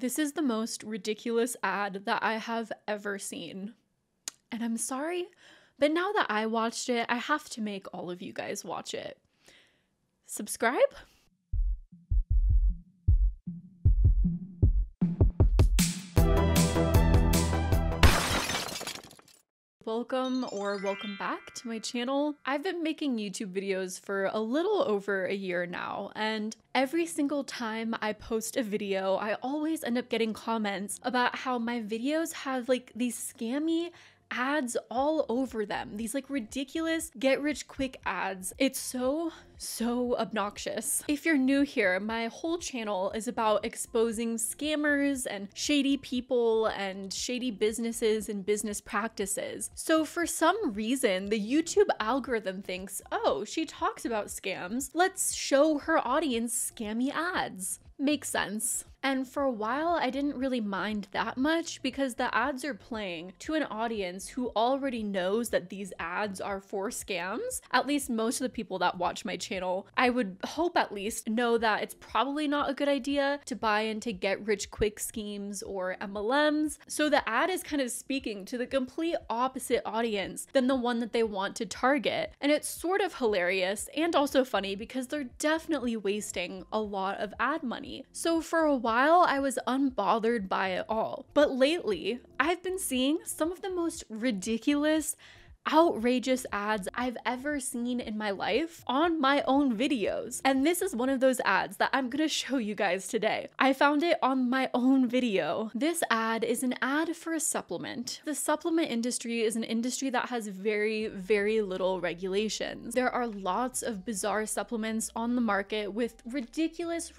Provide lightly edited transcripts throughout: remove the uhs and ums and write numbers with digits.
This is the most ridiculous ad that I have ever seen. And I'm sorry, but now that I watched it, I have to make all of you guys watch it. Subscribe? Welcome or welcome back to my channel. I've been making YouTube videos for a little over a year now, and every single time I post a video, I always end up getting comments about how my videos have like these scammy ads all over them, these like ridiculous get rich quick ads. It's so obnoxious. If you're new here, my whole channel is about exposing scammers and shady people and shady businesses and business practices. So for some reason, the YouTube algorithm thinks, oh, she talks about scams, let's show her audience scammy ads. Makes sense. And for a while, I didn't really mind that much because the ads are playing to an audience who already knows that these ads are for scams. At least most of the people that watch my channel, I would hope at least, know that it's probably not a good idea to buy into get-rich-quick schemes or MLMs. So the ad is kind of speaking to the complete opposite audience than the one that they want to target. And it's sort of hilarious and also funny because they're definitely wasting a lot of ad money. So for a while, I was unbothered by it all, but lately I've been seeing some of the most ridiculous, outrageous ads I've ever seen in my life on my own videos. And this is one of those ads that I'm gonna show you guys today. I found it on my own video. This ad is an ad for a supplement. The supplement industry is an industry that has very, very little regulations. There are lots of bizarre supplements on the market with ridiculous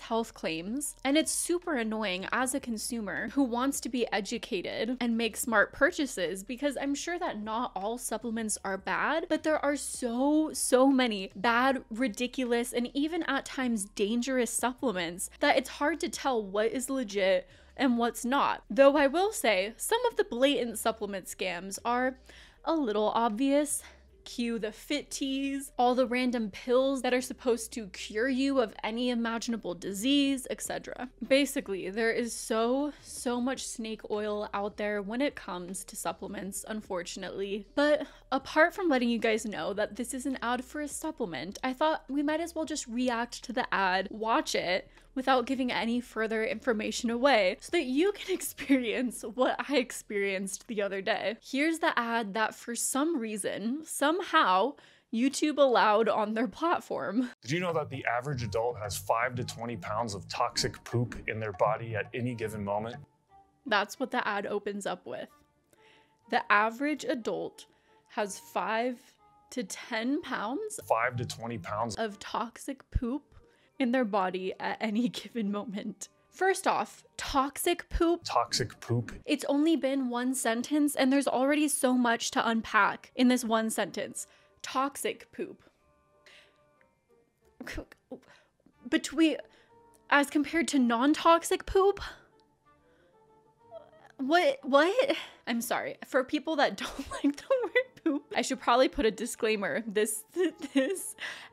health claims. And it's super annoying as a consumer who wants to be educated and make smart purchases, because I'm sure that not all supplements are bad, but there are so many bad, ridiculous, and even at times dangerous supplements that it's hard to tell what is legit and what's not. Though I will say, some of the blatant supplement scams are a little obvious. Cue the fit teas, all the random pills that are supposed to cure you of any imaginable disease, etc. Basically, there is so much snake oil out there when it comes to supplements, unfortunately. But apart from letting you guys know that this is an ad for a supplement, I thought we might as well just react to the ad, watch it, without giving any further information away so that you can experience what I experienced the other day. Here's the ad that for some reason, somehow, YouTube allowed on their platform. Did you know that the average adult has 5 to 20 pounds of toxic poop in their body at any given moment? That's what the ad opens up with. The average adult has 5 to 10 pounds? 5 to 20 pounds of toxic poop in their body at any given moment. First off, toxic poop. Toxic poop. It's only been one sentence and there's already so much to unpack in this one sentence. Toxic poop. Between, as compared to non-toxic poop? What? I'm sorry, for people that don't like the word poop, I should probably put a disclaimer. This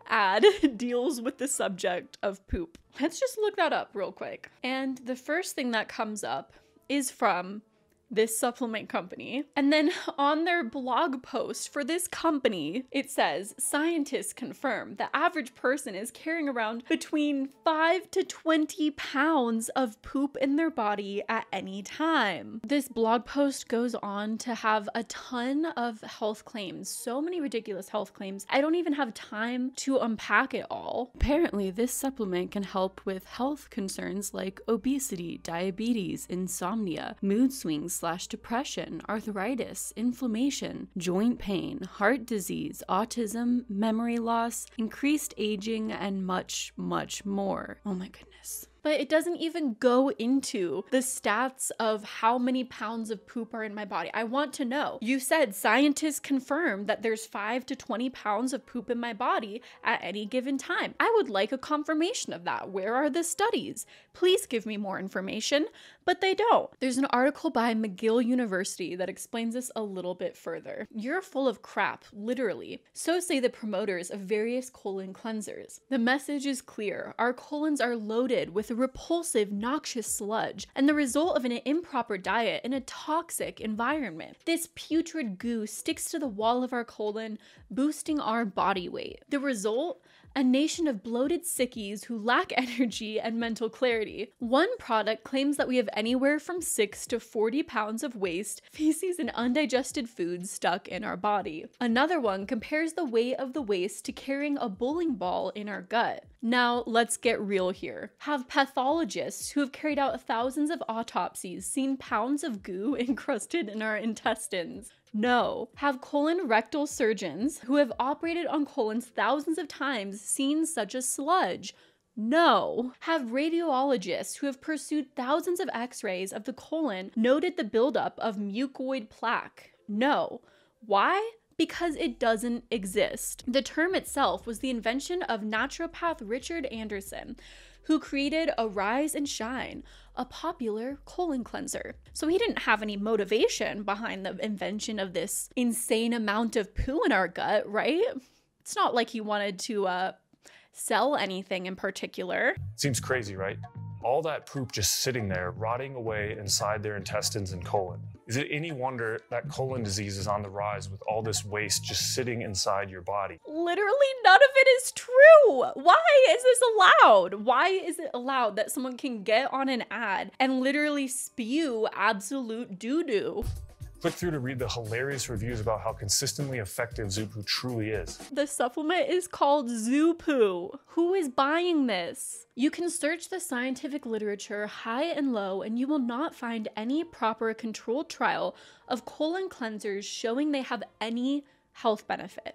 ad deals with the subject of poop. Let's just look that up real quick. And the first thing that comes up is from this supplement company. And then on their blog post for this company, it says, scientists confirm the average person is carrying around between 5 to 20 pounds of poop in their body at any time. This blog post goes on to have a ton of health claims, so many ridiculous health claims. I don't even have time to unpack it all. Apparently, this supplement can help with health concerns like obesity, diabetes, insomnia, mood swings, /depression, arthritis, inflammation, joint pain, heart disease, autism, memory loss, increased aging, and much, much more. Oh my goodness. But it doesn't even go into the stats of how many pounds of poop are in my body. I want to know. You said scientists confirmed that there's 5 to 20 pounds of poop in my body at any given time. I would like a confirmation of that. Where are the studies? Please give me more information, but they don't. There's an article by McGill University that explains this a little bit further. You're full of crap, literally. So say the promoters of various colon cleansers. The message is clear. Our colons are loaded with repulsive, noxious sludge, and the result of an improper diet in a toxic environment. This putrid goo sticks to the wall of our colon, boosting our body weight. The result? A nation of bloated sickies who lack energy and mental clarity. One product claims that we have anywhere from 6 to 40 pounds of waste, feces, and undigested foods stuck in our body. Another one compares the weight of the waste to carrying a bowling ball in our gut. Now, let's get real here. Have pathologists who have carried out thousands of autopsies seen pounds of goo encrusted in our intestines? No. Have colon rectal surgeons who have operated on colons thousands of times seen such a sludge? No. Have radiologists who have pursued thousands of x-rays of the colon noted the buildup of mucoid plaque? No. Why? Because it doesn't exist. The term itself was the invention of naturopath Richard Anderson, who created Arise and Shine, a popular colon cleanser. So he didn't have any motivation behind the invention of this insane amount of poo in our gut, right? It's not like he wanted to sell anything in particular. Seems crazy, right? All that poop just sitting there, rotting away inside their intestines and colon. Is it any wonder that colon disease is on the rise with all this waste just sitting inside your body? Literally none of it is true. Why is this allowed? Why is it allowed that someone can get on an ad and literally spew absolute doo-doo? Click through to read the hilarious reviews about how consistently effective zuPOO truly is. The supplement is called zuPOO. Who is buying this? You can search the scientific literature high and low, and you will not find any proper controlled trial of colon cleansers showing they have any health benefit.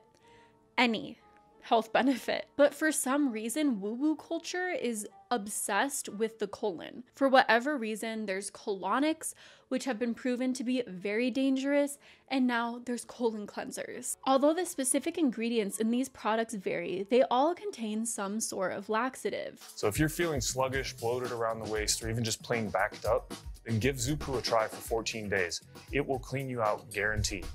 Any health benefit. But for some reason, woo-woo culture is obsessed with the colon. For whatever reason, there's colonics, which have been proven to be very dangerous, and now there's colon cleansers. Although the specific ingredients in these products vary, they all contain some sort of laxative. So if you're feeling sluggish, bloated around the waist, or even just plain backed up, then give zuPOO a try for 14 days. It will clean you out, guaranteed.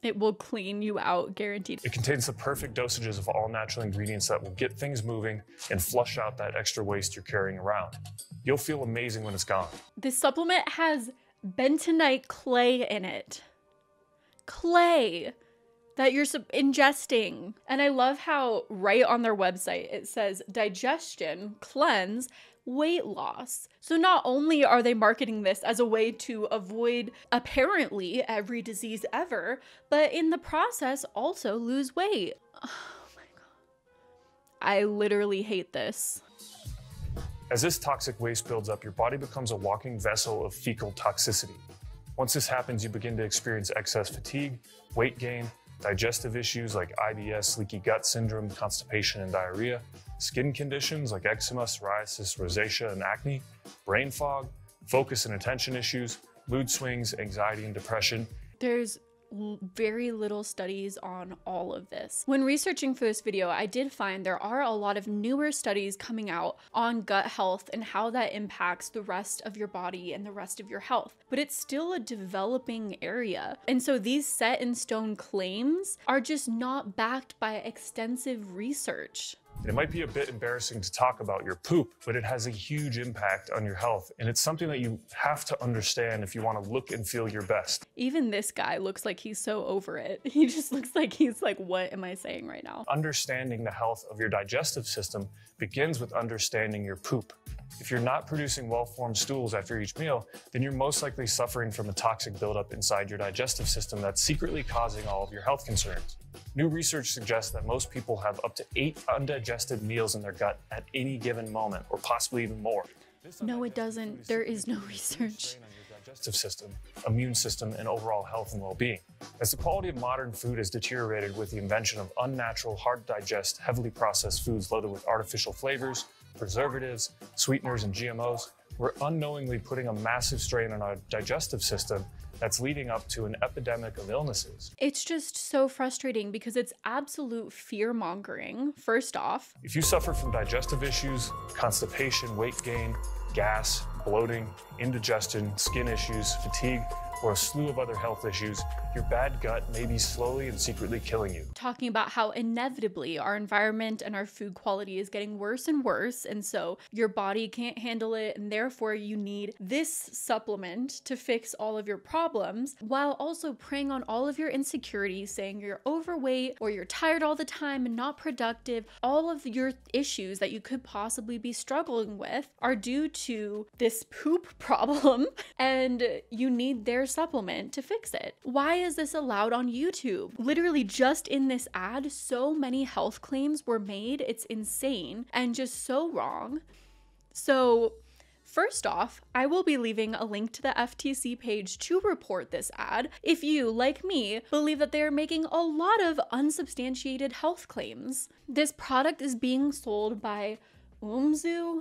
It will clean you out, guaranteed. It contains the perfect dosages of all natural ingredients that will get things moving and flush out that extra waste you're carrying around. You'll feel amazing when it's gone. This supplement has bentonite clay in it. Clay that you're ingesting. And I love how right on their website it says digestion, cleanse, weight loss. So not only are they marketing this as a way to avoid apparently every disease ever, but in the process also lose weight. Oh my God. I literally hate this. As this toxic waste builds up, your body becomes a walking vessel of fecal toxicity. Once this happens, you begin to experience excess fatigue, weight gain, digestive issues like IBS, leaky gut syndrome, constipation, and diarrhea, skin conditions like eczema, psoriasis, rosacea, and acne, brain fog, focus and attention issues, mood swings, anxiety, and depression. There's very little studies on all of this. When researching for this video, I did find there are a lot of newer studies coming out on gut health and how that impacts the rest of your body and the rest of your health, but it's still a developing area. And so these set in stone claims are just not backed by extensive research. It might be a bit embarrassing to talk about your poop, but it has a huge impact on your health, and it's something that you have to understand if you want to look and feel your best. Even this guy looks like he's so over it. He just looks like he's like, what am I saying right now? Understanding the health of your digestive system begins with understanding your poop. If you're not producing well-formed stools after each meal, then you're most likely suffering from a toxic buildup inside your digestive system that's secretly causing all of your health concerns. New research suggests that most people have up to 8 undigested meals in their gut at any given moment, or possibly even more. No, it doesn't. There is no research. Digestive system, immune system, and overall health and well-being. As the quality of modern food has deteriorated with the invention of unnatural, hard-to-digest, heavily processed foods loaded with artificial flavors, preservatives, sweeteners, and GMOs, we're unknowingly putting a massive strain on our digestive system that's leading up to an epidemic of illnesses. It's just so frustrating because it's absolute fear-mongering, first off. If you suffer from digestive issues, constipation, weight gain, gas, bloating, indigestion, skin issues, fatigue, or a slew of other health issues, your bad gut may be slowly and secretly killing you. Talking about how inevitably our environment and our food quality is getting worse and worse, and so your body can't handle it, and therefore you need this supplement to fix all of your problems, while also preying on all of your insecurities, saying you're overweight or you're tired all the time and not productive. All of your issues that you could possibly be struggling with are due to this poop problem, and you need their supplement to fix it. Why is this allowed on YouTube? Literally just in this ad, so many health claims were made. It's insane and just so wrong. So first off, I will be leaving a link to the FTC page to report this ad if you, like me, believe that they are making a lot of unsubstantiated health claims. This product is being sold by Umzu,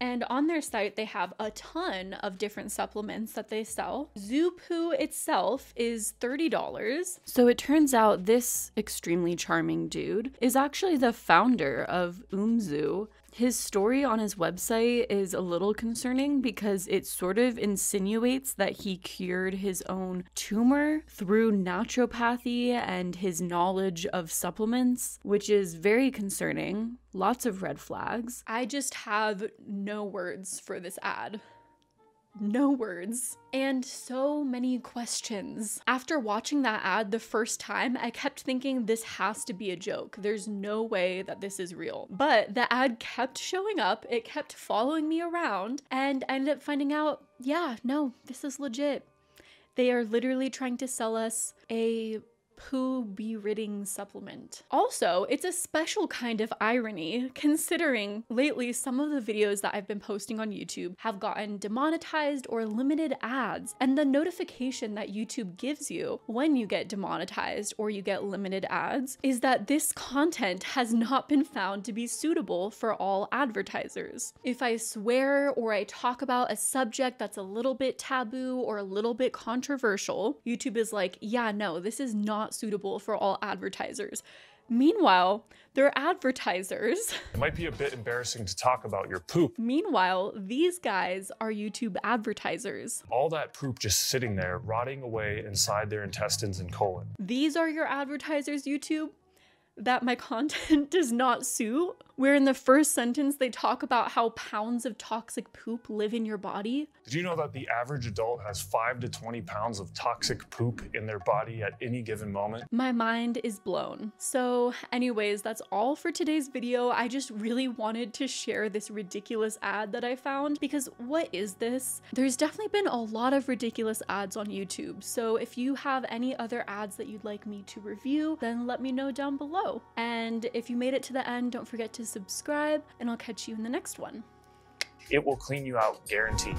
and on their site they have a ton of different supplements that they sell. zuPOO itself is $30. So it turns out this extremely charming dude is actually the founder of Umzu. His story on his website is a little concerning because it sort of insinuates that he cured his own tumor through naturopathy and his knowledge of supplements, which is very concerning. Lots of red flags. I just have no words for this ad. No words. And so many questions. After watching that ad the first time, I kept thinking this has to be a joke. There's no way that this is real. But the ad kept showing up, it kept following me around, and I ended up finding out, yeah, no, this is legit. They are literally trying to sell us a poo beridding supplement. Also, it's a special kind of irony considering lately some of the videos that I've been posting on YouTube have gotten demonetized or limited ads, and the notification that YouTube gives you when you get demonetized or you get limited ads is that this content has not been found to be suitable for all advertisers. If I swear or I talk about a subject that's a little bit taboo or a little bit controversial, YouTube is like, yeah, no, this is not suitable for all advertisers. Meanwhile, they're advertisers. It might be a bit embarrassing to talk about your poop. Meanwhile, these guys are YouTube advertisers. All that poop just sitting there, rotting away inside their intestines and colon. These are your advertisers, YouTube, that my content does not suit? Where in the first sentence they talk about how pounds of toxic poop live in your body. Did you know that the average adult has 5 to 20 pounds of toxic poop in their body at any given moment? My mind is blown. So anyways, that's all for today's video. I just really wanted to share this ridiculous ad that I found because what is this? There's definitely been a lot of ridiculous ads on YouTube. So if you have any other ads that you'd like me to review, then let me know down below. And if you made it to the end, don't forget to subscribe, and I'll catch you in the next one. It will clean you out, guaranteed.